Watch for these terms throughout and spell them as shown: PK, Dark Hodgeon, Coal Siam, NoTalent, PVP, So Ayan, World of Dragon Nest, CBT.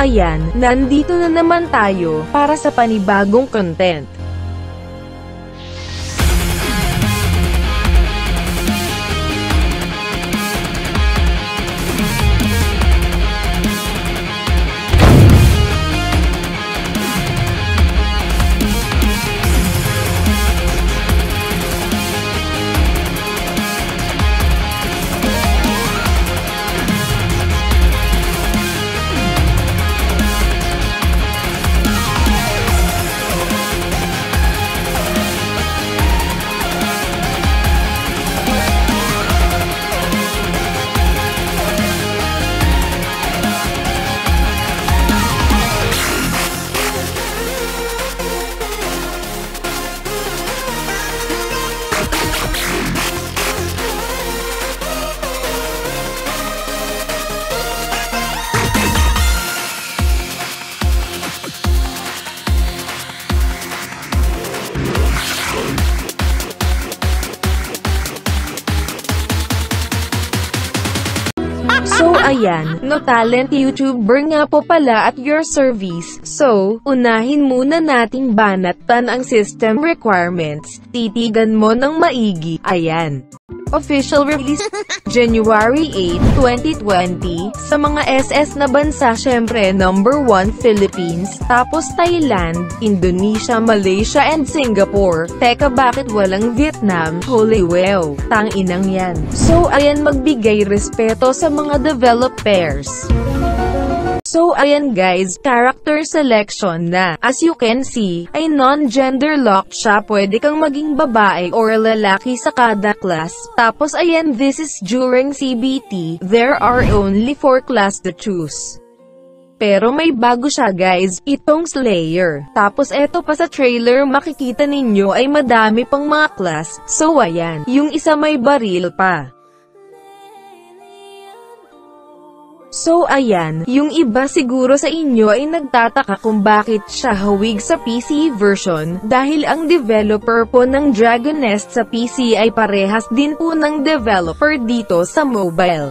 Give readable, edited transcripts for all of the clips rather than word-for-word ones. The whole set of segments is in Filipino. ayan, nandito na naman tayo para sa panibagong content. So ayan, no talent YouTuber nga po pala at your service. So, unahin muna nating banatan ang system requirements. Titigan mo ng maigi. Ayan. Official release January 8, 2020 sa mga SS na bansa, syempre number 1 Philippines, tapos Thailand, Indonesia, Malaysia and Singapore. Teka, bakit walang Vietnam? Holy wow, tanginang yan. So ayan, magbigay respeto sa mga developers. So ayan guys, character selection na. As you can see, ay non-gender locked siya. Pwede kang maging babae or lalaki sa kada class. Tapos ayan, this is during CBT. There are only 4 class to choose. Pero may bago siya guys, itong Slayer. Tapos eto pa sa trailer makikita ninyo ay madami pang mga class. So ayan, yung isa may baril pa. So ayan, yung iba siguro sa inyo ay nagtataka kung bakit siya hawig sa PC version, dahil ang developer po ng Dragon Nest sa PC ay parehas din po ng developer dito sa mobile.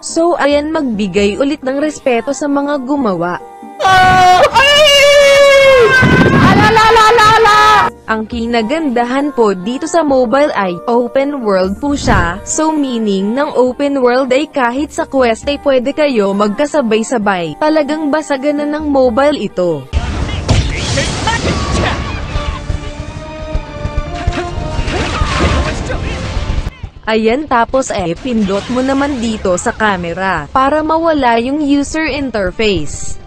So ayan, magbigay ulit ng respeto sa mga gumawa. Ang kinagandahan po dito sa mobile ay, open world po siya, so meaning ng open world ay kahit sa quest ay pwede kayo magkasabay-sabay, talagang basagan na ng mobile ito. Ayan, tapos pindot mo naman dito sa camera, para mawala yung user interface.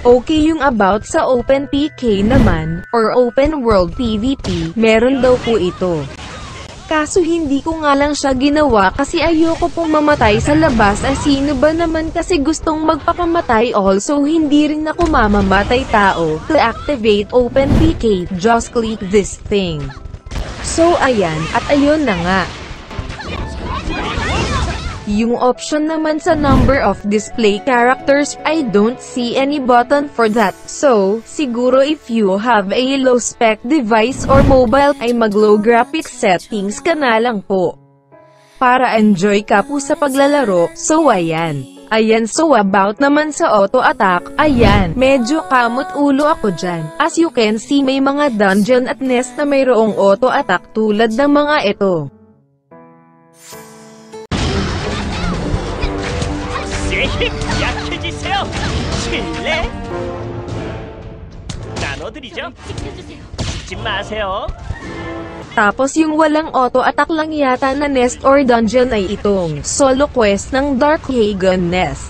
Okay, yung about sa open PK naman, or open world PVP, meron daw po ito. Kaso hindi ko nga lang siya ginawa kasi ayoko pong mamatay sa labas. At sino ba naman kasi gustong magpapamatay? Also hindi rin ako mamamatay tao. To activate open PK, just click this thing. So ayan, at ayun na nga. Yung option naman sa number of display characters, I don't see any button for that. So, siguro if you have a low-spec device or mobile, ay mag-low graphics settings ka na lang po. Para enjoy ka po sa paglalaro, so ayan. Ayan, so about naman sa auto-attack, ayan, medyo kamot ulo ako dyan. As you can see, may mga dungeon at nest na mayroong auto-attack tulad ng mga ito. Tapos yung walang auto-attack lang yata na nest or dungeon ay itong solo quest ng Dark Hodgeon Nest.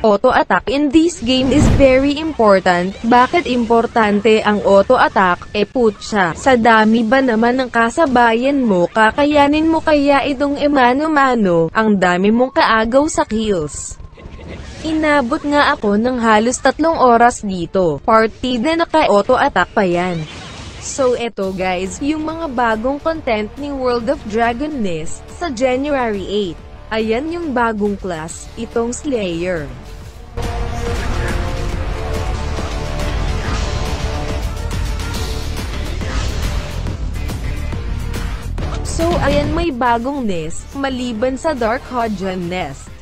Auto-attack in this game is very important. Bakit importante ang auto-attack? Putya, sa dami ba naman ng kasabayan mo, kakayanin mo kaya itong mano-mano? Ang dami mong kaagaw sa kills. Inabot nga ako ng halos 3 oras dito, party na naka-auto-attack pa yan. So eto guys, yung mga bagong content ni World of Dragon Nest sa January 8. Ayan yung bagong class, itong Slayer. So ayan, may bagong nest, maliban sa Dark Hodgeon nest.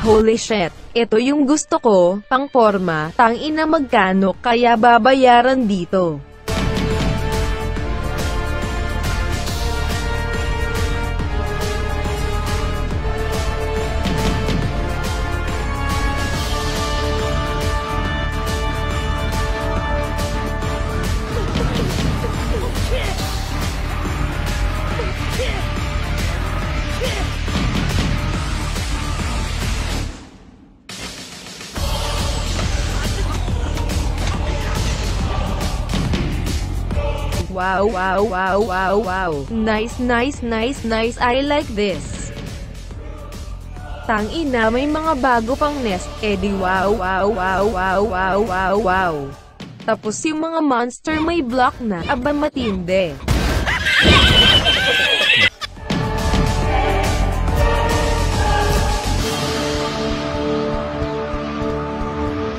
Holy shit, ito yung gusto ko, pang forma, tangina magkano kaya babayaran dito? Wow, wow, wow, wow, wow. Nice, nice, nice, nice. I like this. Tangina, may mga bago pang nest. Eh di wow, wow, wow, wow, wow, wow, wow. Tapos yung mga monster may block na. Aba matindi.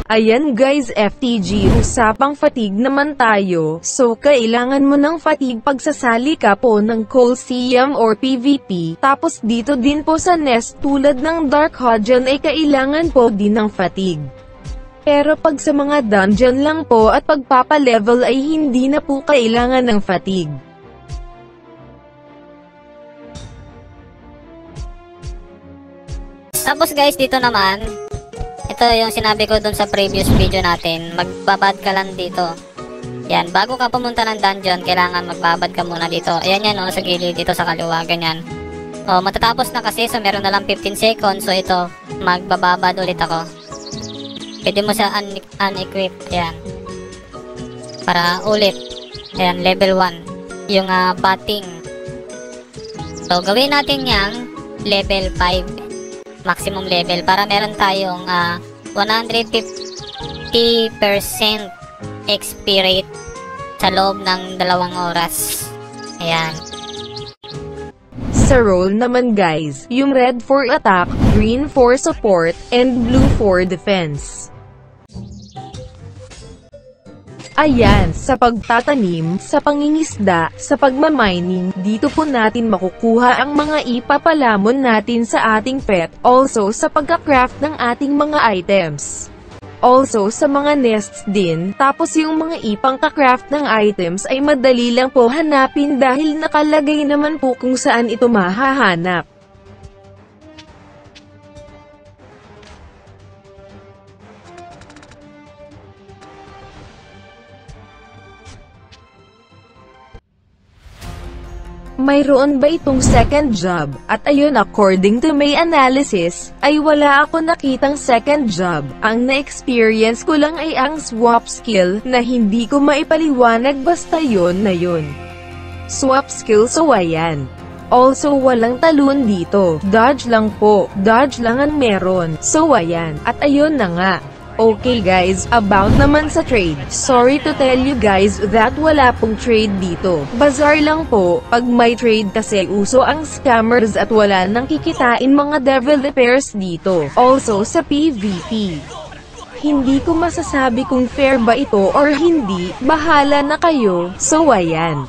Ayan guys, FTG, usapang fatigue naman tayo, so kailangan mo ng fatigue pagsasali ka po ng Coal Siam or PVP, tapos dito din po sa nest tulad ng Dark Hodgeon ay kailangan po din ng fatigue. Pero pag sa mga dungeon lang po at pagpapalevel ay hindi na po kailangan ng fatigue. Tapos guys, dito naman, ito yung sinabi ko dun sa previous video natin, magbabad ka lang dito. Yan, bago ka pumunta ng dungeon, kailangan magbabad ka muna dito. Ayan yan, o, sa gilid dito sa kaliwa, ganyan. O, matatapos na kasi, so meron na lang 15 seconds, so ito, magbababad ulit ako. Pwede mo siya unequip, yan. Para ulit, ayan, level 1, yung batting. So, gawin natin yang level 5. Maximum level para meron tayong 150% XP rate sa loob ng 2 oras. Ayan. Sa role naman guys, yung red for attack, green for support, and blue for defense. Ayan, sa pagtatanim, sa pangingisda, sa pagmamining, dito po natin makukuha ang mga ipapalamon natin sa ating pet, also sa pagka-craft ng ating mga items. Also sa mga nests din, tapos yung mga ipangka-craft ng items ay madali lang po hanapin dahil nakalagay naman po kung saan ito mahahanap. Mayroon ba itong second job? At ayun, according to my analysis, ay wala ako nakitang second job. Ang na-experience ko lang ay ang swap skill, na hindi ko maipaliwanag basta yon na yon. Swap skill, so ayan. Also walang talon dito, dodge lang po, dodge lang ang meron, so ayan, at ayun na nga. Okay guys, about naman sa trade, sorry to tell you guys that wala pong trade dito, bazaar lang po. Pag may trade kasi uso ang scammers at wala nang kikitain mga developers dito. Also sa PVP, hindi ko masasabi kung fair ba ito or hindi, bahala na kayo, so ayan.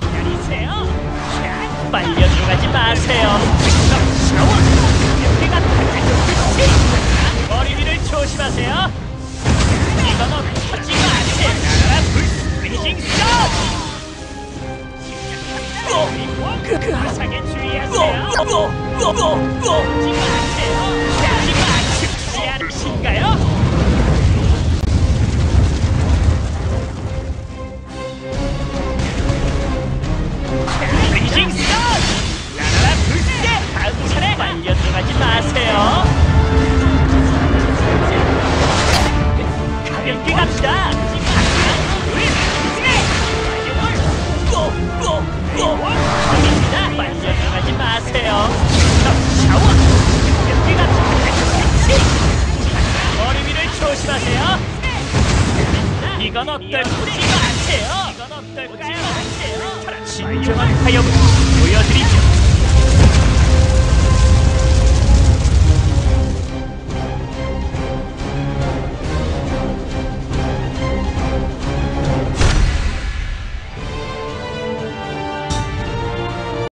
이건 어떨까요? 진정한 타협.